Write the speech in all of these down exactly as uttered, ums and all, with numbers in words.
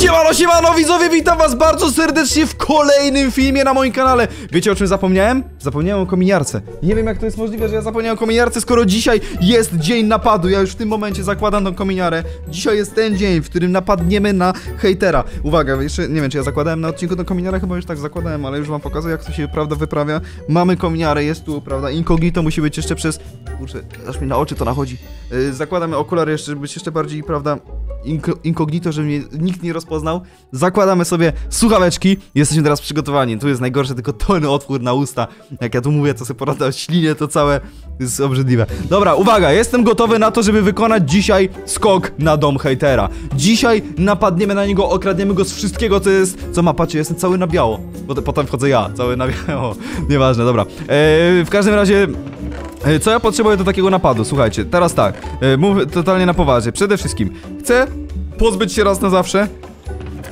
Siemano, siemano, widzowie, witam was bardzo serdecznie w kolejnym filmie na moim kanale. Wiecie, o czym zapomniałem? Zapomniałem o kominiarce. Nie wiem, jak to jest możliwe, że ja zapomniałem o kominiarce, skoro dzisiaj jest dzień napadu. Ja już w tym momencie zakładam tą kominiarę. Dzisiaj jest ten dzień, w którym napadniemy na hejtera. Uwaga, jeszcze nie wiem, czy ja zakładałem na odcinku tą kominiarę, chyba już tak zakładałem, ale już wam pokazuję, jak to się, prawda, wyprawia. Mamy kominiarę, jest tu, prawda, incognito musi być jeszcze przez... Kurczę, aż mi na oczy to nachodzi. Yy, zakładamy okulary jeszcze, żeby być jeszcze bardziej, prawda, incognito, żeby mnie nikt nie rozpoznał. Zakładamy sobie słuchaweczki. Jesteśmy teraz przygotowani. Tu jest najgorsze, tylko ten otwór na usta. Jak ja tu mówię, to sobie poradzę o ślinie, to całe jest obrzydliwe. Dobra, uwaga, jestem gotowy na to, żeby wykonać dzisiaj skok na dom hejtera. Dzisiaj napadniemy na niego, okradniemy go z wszystkiego, co jest, co ma. Patrzcie, jestem cały na biało, bo potem wchodzę ja, cały na biało. Nieważne, dobra. Eee, w każdym razie... Co ja potrzebuję do takiego napadu? Słuchajcie, teraz tak, mówię totalnie na poważnie. Przede wszystkim chcę pozbyć się raz na zawsze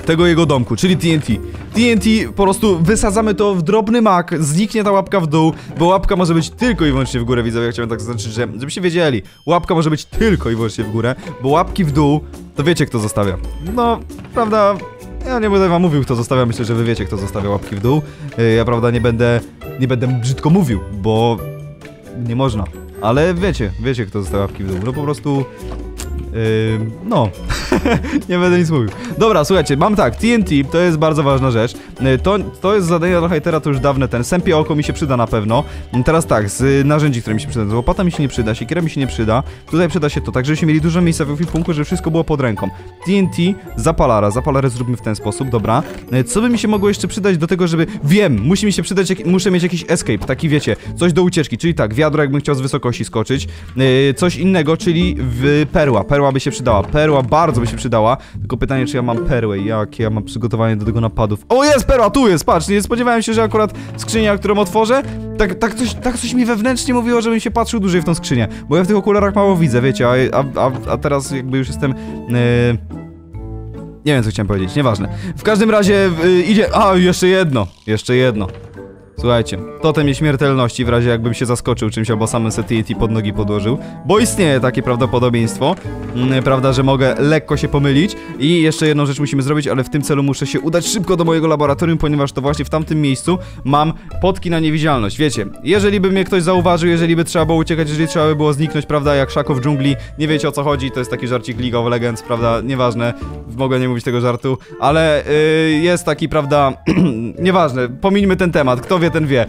tego jego domku, czyli T N T. T N T po prostu wysadzamy to w drobny mak, zniknie ta łapka w dół, bo łapka może być tylko i wyłącznie w górę, widzowie, ja chciałem tak zaznaczyć, że, żebyście wiedzieli. Łapka może być tylko i wyłącznie w górę, bo łapki w dół, to wiecie, kto zostawia. No, prawda, ja nie będę wam mówił, kto zostawia, myślę, że wy wiecie, kto zostawia łapki w dół. Ja, prawda, nie będę, nie będę brzydko mówił, bo... nie można, ale wiecie, wiecie, kto został łapki w dół, no po prostu yy, no nie będę nic mówił. Dobra, słuchajcie, mam tak, T N T, to jest bardzo ważna rzecz, to, to jest zadanie dla hejtera, to już dawne ten, sępie oko mi się przyda na pewno. Teraz tak, z narzędzi, które mi się przyda, łopata mi się nie przyda, siekiera mi się nie przyda, tutaj przyda się to, tak żebyśmy mieli dużo miejsca w ekwipunku, żeby wszystko było pod ręką. T N T, zapalara, zapalarę zróbmy w ten sposób, dobra. Co by mi się mogło jeszcze przydać do tego, żeby, wiem, musi mi się przydać, jak... muszę mieć jakiś escape, taki wiecie, coś do ucieczki, czyli tak, wiadro, jakbym chciał z wysokości skoczyć, coś innego, czyli w... perła, perła by się przydała, perła bardzo by się przydała, tylko pytanie, czy ja mam perłę, jakie ja mam przygotowanie do tego napadów. O, jest perła, tu jest, patrz, nie spodziewałem się, że akurat skrzynia, którą otworzę, tak, tak, coś, tak coś mi wewnętrznie mówiło, żebym się patrzył dłużej w tą skrzynię, bo ja w tych okularach mało widzę, wiecie, a, a, a teraz jakby już jestem... Yy... nie wiem, co chciałem powiedzieć, nieważne. W każdym razie yy, idzie... A, jeszcze jedno, jeszcze jedno. Słuchajcie, totem nieśmiertelności w razie jakbym się zaskoczył czymś albo samym T N T pod nogi podłożył, bo istnieje takie prawdopodobieństwo, prawda, że mogę lekko się pomylić. I jeszcze jedną rzecz musimy zrobić, ale w tym celu muszę się udać szybko do mojego laboratorium, ponieważ to właśnie w tamtym miejscu mam potki na niewidzialność, wiecie, jeżeli by mnie ktoś zauważył, jeżeli by trzeba było uciekać, jeżeli trzeba by było zniknąć, prawda, jak Szako w dżungli, nie wiecie, o co chodzi, to jest taki żarcik League of Legends, prawda, nieważne, mogę nie mówić tego żartu, ale yy, jest taki, prawda, nieważne, pomińmy ten temat, kto wie, ten wie.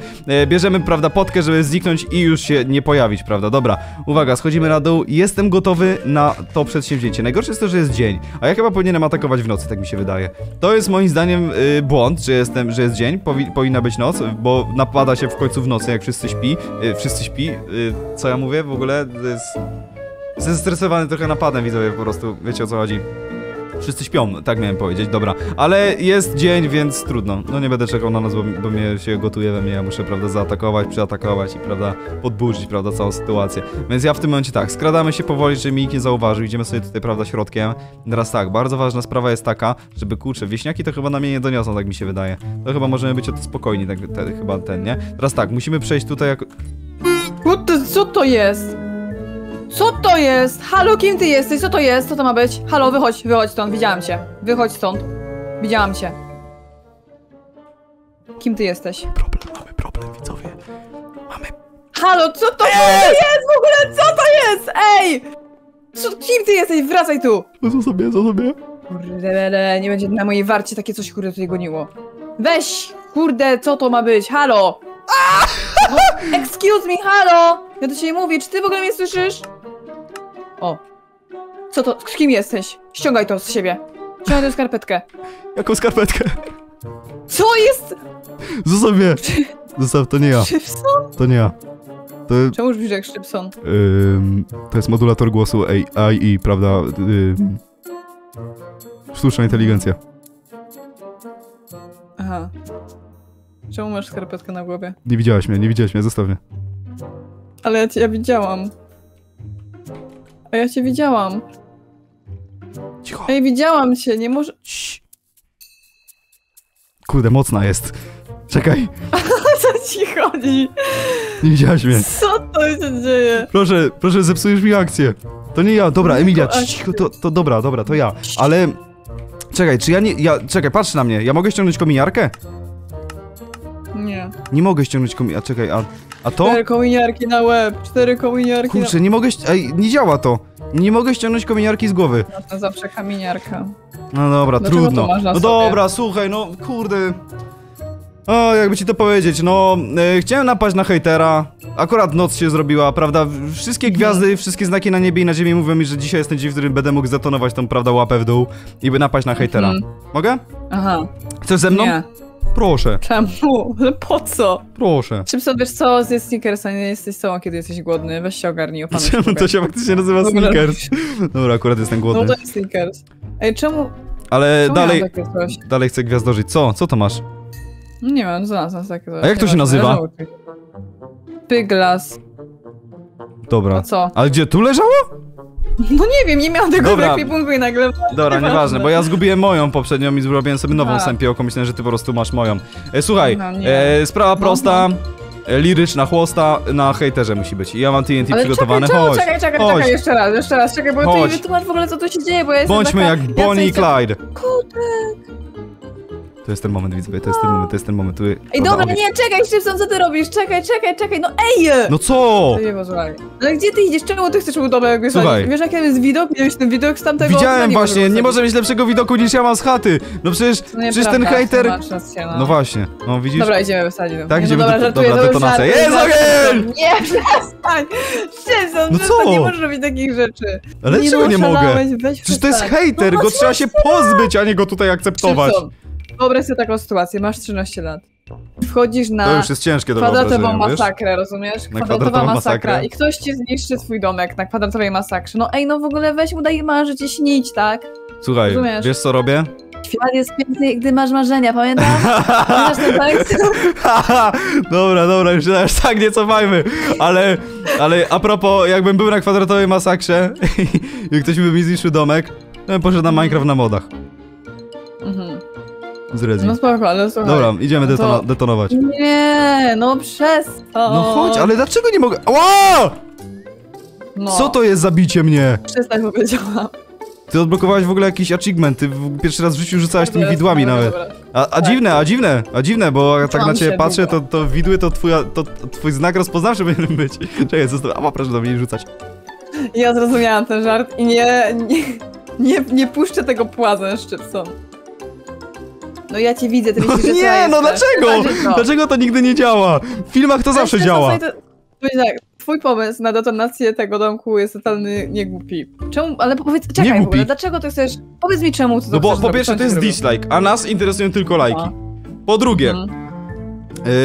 Bierzemy, prawda, potkę, żeby zniknąć i już się nie pojawić, prawda? Dobra, uwaga, schodzimy na dół. Jestem gotowy na to przedsięwzięcie. Najgorsze jest to, że jest dzień, a ja chyba powinienem atakować w nocy, tak mi się wydaje. To jest moim zdaniem yy, błąd, że, jestem, że jest dzień, Powi powinna być noc, bo napada się w końcu w nocy, jak wszyscy śpi. Yy, wszyscy śpi. Yy, co ja mówię w ogóle? To jest... Jestem zestresowany trochę napadem, widzowie, po prostu, wiecie, o co chodzi. Wszyscy śpią, tak miałem powiedzieć, dobra. Ale jest dzień, więc trudno. No nie będę czekał na nas, bo, bo mnie się gotuje we mnie. Ja muszę, prawda, zaatakować, przyatakować i, prawda, podburzyć, prawda, całą sytuację. Więc ja w tym momencie tak, skradamy się powoli, żeby mi nikt nie zauważył. Idziemy sobie tutaj, prawda, środkiem. Teraz tak, bardzo ważna sprawa jest taka, żeby, kurczę, wieśniaki to chyba na mnie nie doniosą, tak mi się wydaje. To chyba możemy być o to spokojni, tak, te, chyba ten, nie? Teraz tak, musimy przejść tutaj jako... Co to jest? Co to jest? Halo, kim ty jesteś? Co to jest? Co to ma być? Halo, wychodź, wychodź stąd, widziałam cię. Wychodź stąd. Widziałam cię. Kim ty jesteś? Problem, mamy problem, widzowie. Mamy... Halo, co to jest? jest? W ogóle co to jest? Ej! Co, kim ty jesteś? Wracaj tu! Co sobie, co sobie? Kurde, nie będzie na mojej warcie takie coś, kurde, tutaj goniło. Weź! Kurde, co to ma być? Halo! No, excuse me, halo! Ja do ciebie mówię, czy ty w ogóle mnie słyszysz? O. Co to? Z kim jesteś? Ściągaj to z siebie. Ściągaj tę skarpetkę. Jaką skarpetkę? Co jest? Zostaw mnie. Zostaw, to nie ja. Szczypson? To nie ja. To... Czemu brzmisz jak Szczypson? Ym, to jest modulator głosu A I, prawda? Ym, sztuczna inteligencja. Aha. Czemu masz skarpetkę na głowie? Nie widziałaś mnie, nie widziałaś mnie, zostaw mnie. Ale ja cię ja widziałam. A ja cię widziałam. Cicho. Ej, widziałam cię, nie może... Ciii. Kurde, mocna jest. Czekaj. Co ci chodzi? Nie widziałaś mnie. Co to się dzieje? Proszę, proszę, zepsujesz mi akcję. To nie ja, dobra, Emilia, cicho, to, to dobra, dobra, to ja. Ale... Czekaj, czy ja nie... Ja, czekaj, patrz na mnie. Ja mogę ściągnąć kominiarkę? Nie. Nie mogę ściągnąć kominiarki. A czekaj, a... A to? Cztery kominiarki na łeb. Cztery kominiarki Kurczę, na... nie mogę... Ej, nie działa to. Nie mogę ściągnąć kominiarki z głowy. No to zawsze kaminiarka. No dobra, do trudno. No sobie? Dobra, słuchaj, no kurde. O, jakby ci to powiedzieć, no... E, chciałem napaść na hejtera. Akurat noc się zrobiła, prawda? Wszystkie gwiazdy, wszystkie znaki na niebie i na ziemi mówią mi, że dzisiaj jest ten dzień, w którym będę mógł zatonować tą, prawda, łapę w dół i by napaść na hejtera. Mhm. Mogę? Aha. Chcesz ze mną? Nie. Proszę. Czemu? Ale po co? Proszę. Szczypson, wiesz co? Zjedz Snickersa, nie jesteś sobą, kiedy jesteś głodny. Weź się ogarnij, opanuj. Czemu to się faktycznie nazywa Snickers? Dobra, akurat jestem głodny. No to jest Snickers. Ej, czemu? Ale czemu dalej... Dalej chcę gwiazdożyć. Co? Co to masz? Nie wiem, znalazłem takie coś. A jak to się nazywa? Pyglas. Dobra. A co? Ale gdzie? Tu leżało? No nie wiem, nie miałem tego w ekwipunku i nagle... Dobra, nieważne, bo ja zgubiłem moją poprzednią i zrobiłem sobie nową sępiołką. Myślę, że ty po prostu masz moją. E, słuchaj, no, e, sprawa prosta, e, liryczna chłosta na hejterze musi być. I ja mam T N T ale przygotowane, czekaj, chodź. Czekaj, czekaj, czekaj, jeszcze raz, jeszcze raz, czekaj, bo chodź. Ty nie wytłumacz w ogóle, co tu się dzieje, bo ja jestem Bądźmy taka... jak Bonnie i Clyde. Kutek. To jest ten moment, widzowie, to jest ten moment, to jest ten moment. Tu, ej, dobra, obie... nie, czekaj, Szczypson, co ty robisz? Czekaj, czekaj, czekaj, no ej! No co? To nie pożalaj. Ale gdzie ty idziesz? Czemu ty chcesz mu dobra, jak wiesz, wiesz jaki jest widok? Miałeś ten widok z tamtego... Widziałem właśnie, nie, nie może mieć lepszego widoku niż ja mam z chaty. No przecież, przecież prawda, ten hejter... Się, no. No właśnie, no widzisz? Dobra, idziemy wysadzić. Tak, idziemy no, dobra, do, dobra, detonacja. Jest ogień! Nie, przestań! Szczypson, no co? Nie możesz robić takich rzeczy. Ale czego nie mogę? Przecież to jest hejter, go trzeba się pozbyć, a nie go tutaj akceptować. Wyobraź sobie taką sytuację, masz trzynaście lat. Wchodzisz na to już jest ciężkie do kwadratową masakrę, wiesz? Rozumiesz? Kwadratowa masakra. I ktoś ci zniszczy swój domek na kwadratowej masakrze. No ej, no w ogóle weź mu daj marzyć, śnić, tak? Słuchaj, rozumiesz? Wiesz co robię? Świat jest piękny, gdy masz marzenia, pamiętasz? Pamiętasz ten tekst? Dobra, dobra, już, już tak nie cofajmy, ale, ale a propos, jakbym był na kwadratowej masakrze i ktoś by mi zniszczył domek, to bym poszedł na Minecraft na modach. Mhm. Zrezji. No spoko, ale słuchaj. Dobra, idziemy no to... detonować. Nie, no przez to. No chodź, ale dlaczego nie mogę... Ła! No. Co to jest zabicie mnie? Przestań, powiedziałam. Ty odblokowałeś w ogóle jakiś achievement, ty pierwszy raz w życiu rzucałeś tymi widłami dobra, nawet. Dobra. A, a tak, dziwne, a dziwne, a dziwne, bo jak tak na ciebie patrzę, to, to widły to twój, to twój znak rozpoznawczy powinien być. Czekaj, zostaw, a ma proszę do mnie rzucać. Ja zrozumiałam ten żart i nie, nie, nie, nie puszczę tego płazem Szczypson. No ja cię widzę, ty myślisz, że no nie, no dlaczego? Dlaczego to nigdy nie działa? W filmach to zawsze działa. Twój pomysł na detonację tego domku jest totalny niegłupi. Czemu? Ale powiedz, czekaj w ogóle, dlaczego to chcesz? Powiedz mi czemu to. No bo po pierwsze to jest dislike, a nas interesują tylko lajki. Po drugie,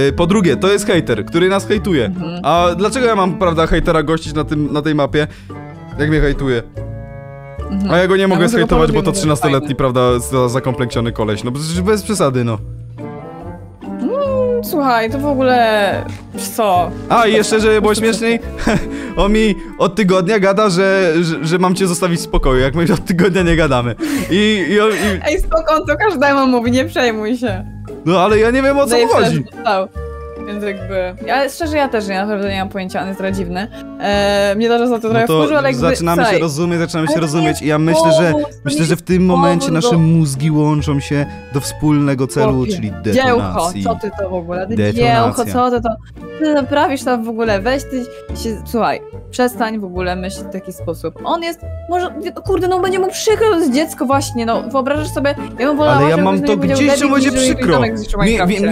yy, po drugie, to jest hejter, który nas hejtuje. Mhm. A dlaczego ja mam, prawda, hejtera gościć na, tym, na tej mapie, jak mnie hejtuje? Mhm. A ja go nie mogę ja zhejtować, bo to trzynastoletni, prawda, zakompleksiony koleś, no bez przesady, no. Mm, słuchaj, to w ogóle... co? A i jeszcze, żeby było śmieszniej, o mi od tygodnia gada, że, że, że mam cię zostawić w spokoju, jak my od tygodnia nie gadamy. I... i, i... Ej, spoko, to każdemu mówi, nie przejmuj się. No ale ja nie wiem o co mu chodzi. Więc jakby... Ja, szczerze ja też nie, naprawdę nie mam pojęcia, on jest trochę dziwny. Eee, mnie też za to trochę wkurzył, ale jakby... Zaczynamy się rozumieć, zaczynamy się rozumieć i ja myślę, że... Myślę, że w tym momencie nasze mózgi łączą się do wspólnego celu, czyli detonacji. Dziełko, co ty to w ogóle? Dziełko, co ty to... Ty naprawisz tam w ogóle, weź ty się... Słuchaj, przestań w ogóle myśleć w taki sposób. On jest... Może... Kurde, no będzie mu przykro, z dziecko właśnie, no wyobrażasz sobie... Ja bym wolała, ale ja mam to gdzieś, że będzie przykro.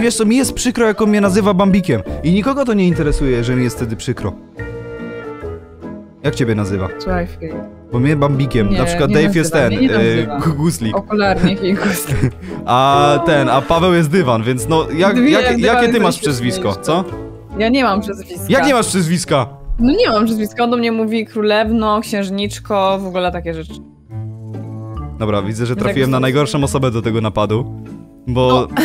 Wiesz co, mi jest przykro, jak on mnie nazywa Bambikiem. I nikogo to nie interesuje, że mi jest wtedy przykro. Jak ciebie nazywa? Słuchaj, bo mnie Bambikiem. Nie, na przykład Dave jest ten, e, Guslik. Okularnik i Guslik. A ten, a Paweł jest Dywan, więc no, jak, Dwie, jak, dywan, jakie ty masz przezwisko, co? Ja nie mam przezwiska. Jak nie masz przezwiska? No nie mam przezwiska, on do mnie mówi królewno, księżniczko, w ogóle takie rzeczy. Dobra, widzę, że trafiłem tak na najgorszą osobę do tego napadu, bo... No.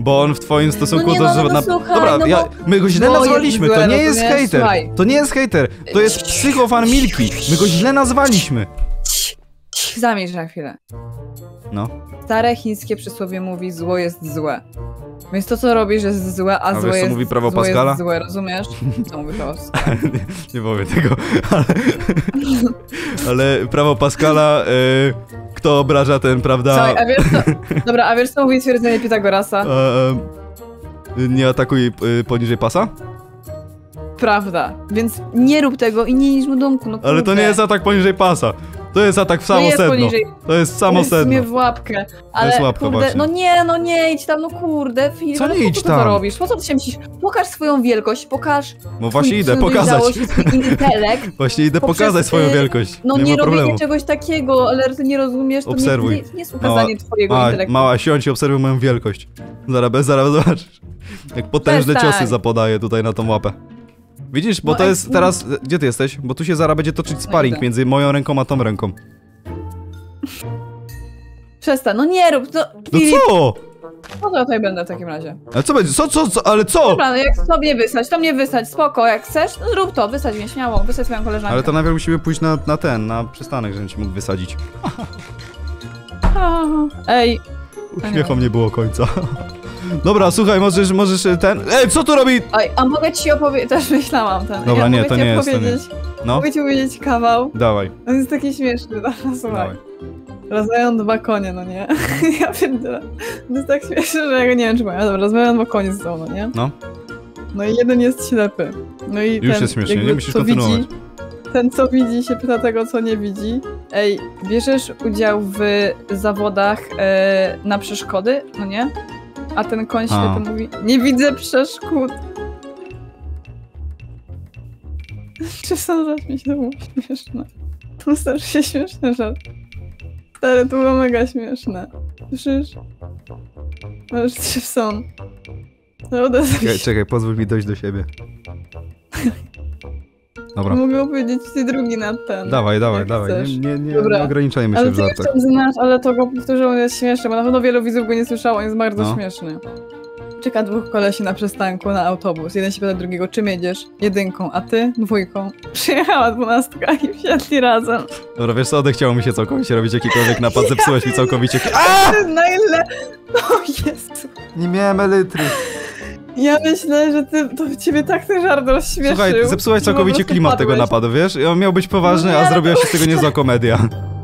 Bo on w twoim stosunku no do... No, no, na... słuchaj, dobra, no ja... my go źle nazwaliśmy, to nie jest hejter, to nie jest hejter, to jest psychofan Milky, my go źle nazwaliśmy. Zamilcz na chwilę. No. Stare chińskie przysłowie mówi, zło jest złe. Więc to, co robisz, jest złe, a, a złe wiesz, jest, mówi prawo złe, jest złe, rozumiesz? Co mówi prawo Pascala? nie, nie powiem tego, ale, ale prawo Pascala, y, kto obraża ten, prawda? Słuchaj, a wiesz co... Dobra, a wiesz co mówi stwierdzenie Pitagorasa? Eee, nie atakuj poniżej pasa? Prawda, więc nie rób tego i nie idź do domku, no kurde. Ale to nie jest atak poniżej pasa. To jest atak w samo jest sedno. Poniżej. To jest samo jest sedno. W łapkę. Ale to jest łapka, kurde, właśnie. No nie, no nie, idź tam, no kurde. Filip, co nie, no, idź tam? Co robisz? Po co ty się myślisz? Pokaż swoją wielkość, pokaż... No właśnie idę pokazać. Intelekt, właśnie idę poprzez, pokazać swoją wielkość. No nie, nie robię czegoś takiego, ale ty nie rozumiesz, to obserwuj. Nie, nie jest ukazanie mała, twojego mała, intelektu. Mała, siądź i obserwuj moją wielkość. Zaraz, zaraz zobaczysz. Jak potężne tak. ciosy zapodaję tutaj na tą łapę. Widzisz, bo no to jest ej, teraz... Gdzie ty jesteś? Bo tu się zaraz będzie toczyć sparring między moją ręką a tą ręką. Przestań, no nie rób, to... No co? No to tutaj będę w takim razie. Ale co będzie? Co, co, co? Ale co? Dobra, no jak to mnie wysać, to mnie wysać, spoko, jak chcesz, no rób to, wysadź mnie śmiało, wysadź moją koleżankę. Ale to najpierw musimy pójść na, na ten, na przystanek, żebym cię mógł wysadzić. Ej. Uśmiechu nie było końca. Dobra, słuchaj, możesz, możesz ten... Ej, co tu robi? Oj, a mogę ci opowiedzieć... Też myślałam ten. Dobra, ja nie, to nie jest, to nie jest. No. Mogę ci powiedzieć kawał? Dawaj. On jest taki śmieszny, dobra, słuchaj. Rozmawiają dwa konie, no nie? Ja pierdolę. To jest tak śmieszne, że ja go nie wiem, czy powiem. Dobra, rozmawiają dwa konie ze sobą, no nie? No. No i jeden jest ślepy. No i już ten, jest śmiesznie, nie musisz kontynuować. Widzi, ten, co widzi, się pyta tego, co nie widzi. Ej, bierzesz udział w zawodach e, na przeszkody, no nie? A ten koń ślepy mówi, nie widzę przeszkód. Czy sądzisz, mi się to było śmieszne? To jest też się śmieszny żart. Stary, to było mega śmieszne. Słyszysz? Masz Szczypson. Czekaj, czekaj, pozwól mi dojść do siebie. Dobra. Mogę opowiedzieć ci drugi na ten. Dawaj, dawaj, dawaj. Nie, nie, nie, nie ograniczajmy się ale w żartach. Ale ty znasz, ale to go powtórzę, on jest śmieszny, bo na pewno wielu widzów go nie słyszało, on jest bardzo no. śmieszny. Czeka dwóch kolesi na przystanku, na autobus. Jeden się pyta drugiego, czym jedziesz? Jedynką, a ty? Dwójką. Przyjechała dwunastka i wsiadli razem. Dobra, wiesz co, odechciało mi się całkowicie robić jakikolwiek napad, ja zepsułeś mi całkowicie... Aaaa! Na ile... O Jezu. Nie miałem elitry. Ja myślę, że ty, to w ciebie tak ten żart rozśmieszył. Słuchaj, zepsułaś całkowicie klimat padłeś. Tego napadu, wiesz? On miał być poważny, no nie, a zrobiła się z tego niezła komedia.